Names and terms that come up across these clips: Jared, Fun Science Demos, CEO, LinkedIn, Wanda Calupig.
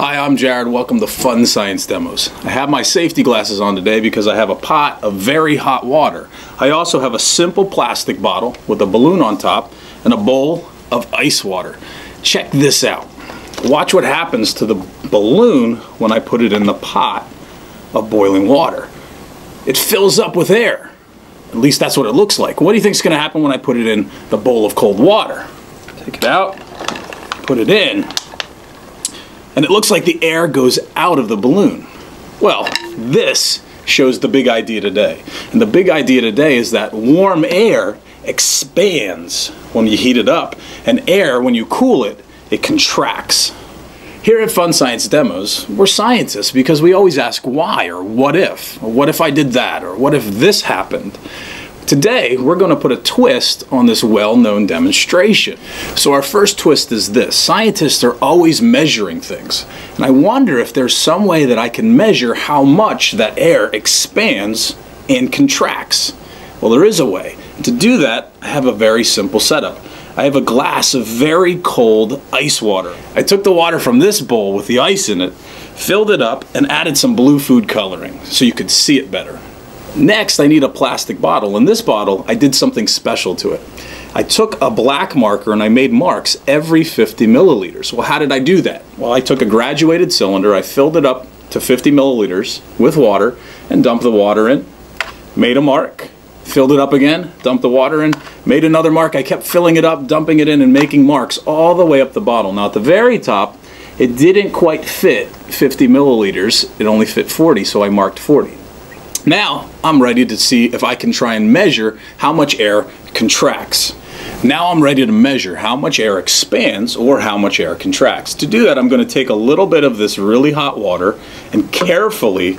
Hi, I'm Jared. Welcome to Fun Science Demos. I have my safety glasses on today because I have a pot of very hot water. I also have a simple plastic bottle with a balloon on top and a bowl of ice water. Check this out. Watch what happens to the balloon when I put it in the pot of boiling water. It fills up with air. At least that's what it looks like. What do you think is going to happen when I put it in the bowl of cold water? Take it out, put it in. And it looks like the air goes out of the balloon. Well, this shows the big idea today. And the big idea today is that warm air expands when you heat it up, and air, when you cool it, it contracts. Here at Fun Science Demos, we're scientists because we always ask why, or what if I did that, or what if this happened? Today, we're going to put a twist on this well-known demonstration. So our first twist is this. Scientists are always measuring things. And I wonder if there's some way that I can measure how much that air expands and contracts. Well, there is a way. And to do that, I have a very simple setup. I have a glass of very cold ice water. I took the water from this bowl with the ice in it, filled it up, and added some blue food coloring so you could see it better. Next, I need a plastic bottle. In this bottle, I did something special to it. I took a black marker and I made marks every 50 milliliters. Well, how did I do that? Well, I took a graduated cylinder, I filled it up to 50 milliliters with water and dumped the water in, made a mark, filled it up again, dumped the water in, made another mark. I kept filling it up, dumping it in, and making marks all the way up the bottle. Now, at the very top, it didn't quite fit 50 milliliters. It only fit 40, so I marked 40. Now, I'm ready to see if I can try and measure how much air contracts. Now I'm ready to measure how much air expands or how much air contracts. To do that, I'm going to take a little bit of this really hot water and carefully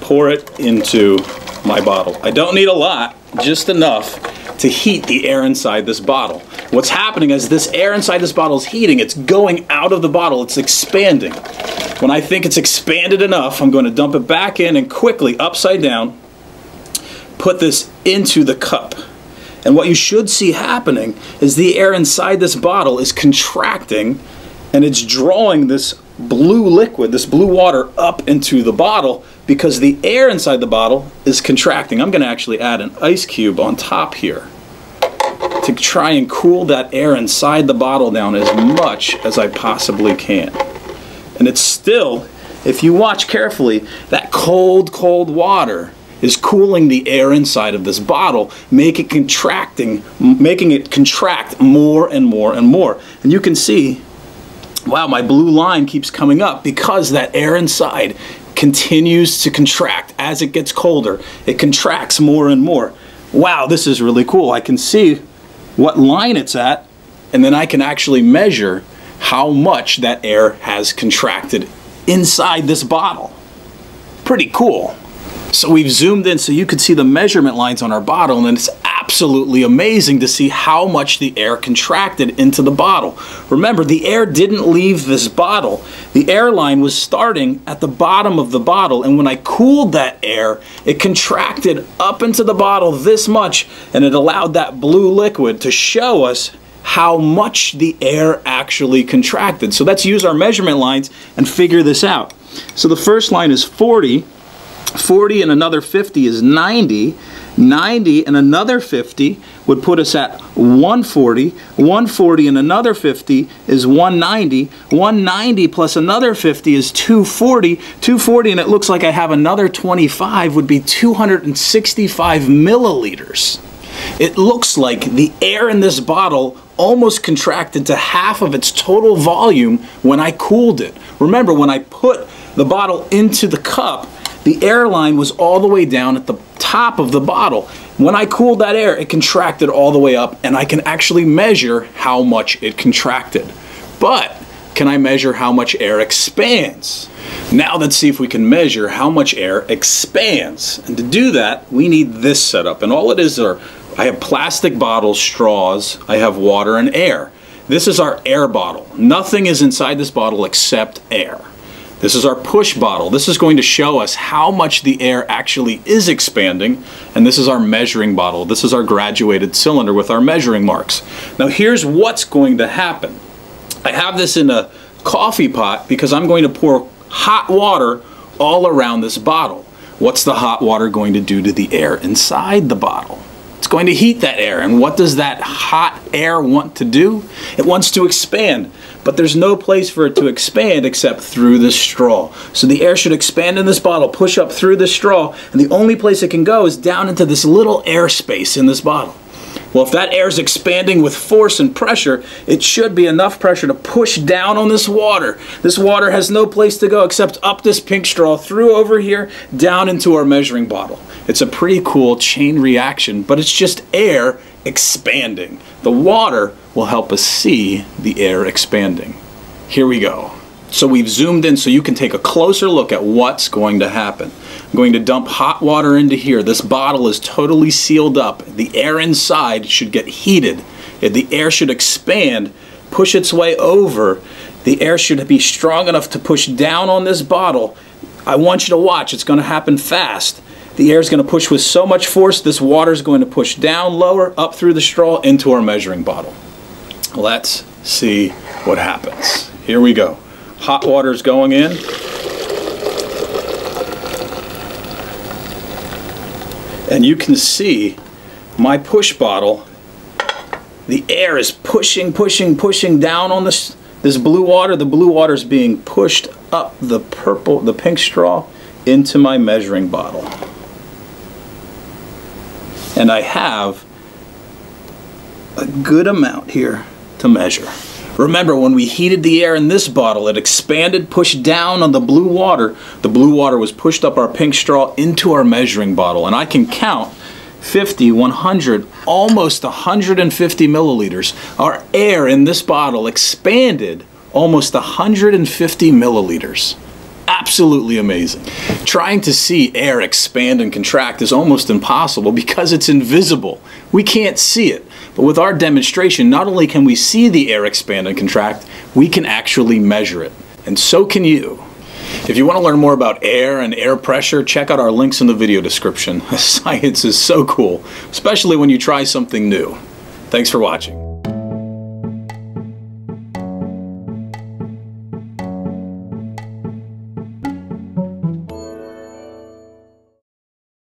pour it into my bottle. I don't need a lot, just enough to heat the air inside this bottle. What's happening is this air inside this bottle is heating. It's going out of the bottle. It's expanding. When I think it's expanded enough, I'm going to dump it back in and quickly, upside down, put this into the cup. And what you should see happening is the air inside this bottle is contracting and it's drawing this blue liquid, this blue water, up into the bottle because the air inside the bottle is contracting. I'm going to actually add an ice cube on top here to try and cool that air inside the bottle down as much as I possibly can. And it's still, if you watch carefully, that cold, cold water is cooling the air inside of this bottle, making it contract more and more and more. And you can see, wow, my blue line keeps coming up because that air inside continues to contract. As it gets colder, it contracts more and more. Wow, this is really cool. I can see what line it's at, and then I can actually measure how much that air has contracted inside this bottle. Pretty cool. So we've zoomed in so you can see the measurement lines on our bottle, and it's absolutely amazing to see how much the air contracted into the bottle. Remember, the air didn't leave this bottle. The air line was starting at the bottom of the bottle, and when I cooled that air, it contracted up into the bottle this much, and it allowed that blue liquid to show us how much the air actually contracted. So let's use our measurement lines and figure this out. So the first line is 40, 40 and another 50 is 90, 90 and another 50 would put us at 140, 140 and another 50 is 190, 190 plus another 50 is 240, 240 and it looks like I have another 25 would be 265 milliliters. It looks like the air in this bottle almost contracted to half of its total volume when I cooled it. Remember, when I put the bottle into the cup, the air line was all the way down at the top of the bottle. When I cooled that air, it contracted all the way up, and I can actually measure how much it contracted. But can I measure how much air expands? Now let's see if we can measure how much air expands. And to do that, we need this setup. And all it is are, I have plastic bottles, straws, I have water and air. This is our air bottle. Nothing is inside this bottle except air. This is our push bottle. This is going to show us how much the air actually is expanding. And this is our measuring bottle. This is our graduated cylinder with our measuring marks. Now here's what's going to happen. I have this in a coffee pot because I'm going to pour hot water all around this bottle. What's the hot water going to do to the air inside the bottle? It's going to heat that air, and what does that hot air want to do? It wants to expand, but there's no place for it to expand except through this straw. So the air should expand in this bottle, push up through this straw, and the only place it can go is down into this little air space in this bottle. Well, if that air is expanding with force and pressure, it should be enough pressure to push down on this water. This water has no place to go except up this pink straw, through over here, down into our measuring bottle. It's a pretty cool chain reaction, but it's just air expanding. The water will help us see the air expanding. Here we go. So we've zoomed in so you can take a closer look at what's going to happen. I'm going to dump hot water into here. This bottle is totally sealed up. The air inside should get heated. The air should expand, push its way over. The air should be strong enough to push down on this bottle. I want you to watch. It's going to happen fast. The air is going to push with so much force, this water is going to push down, lower, up through the straw, into our measuring bottle. Let's see what happens. Here we go. Hot water is going in. And you can see my push bottle, the air is pushing, pushing, pushing down on this blue water. The blue water is being pushed up the pink straw into my measuring bottle. And I have a good amount here to measure. Remember, when we heated the air in this bottle, it expanded, pushed down on the blue water. The blue water was pushed up our pink straw into our measuring bottle, and I can count 50, 100, almost 150 milliliters. Our air in this bottle expanded almost 150 milliliters. Absolutely amazing. Trying to see air expand and contract is almost impossible because it's invisible. We can't see it. But with our demonstration, not only can we see the air expand and contract, we can actually measure it. And so can you. If you want to learn more about air and air pressure, check out our links in the video description. Science is so cool, especially when you try something new. Thanks for watching.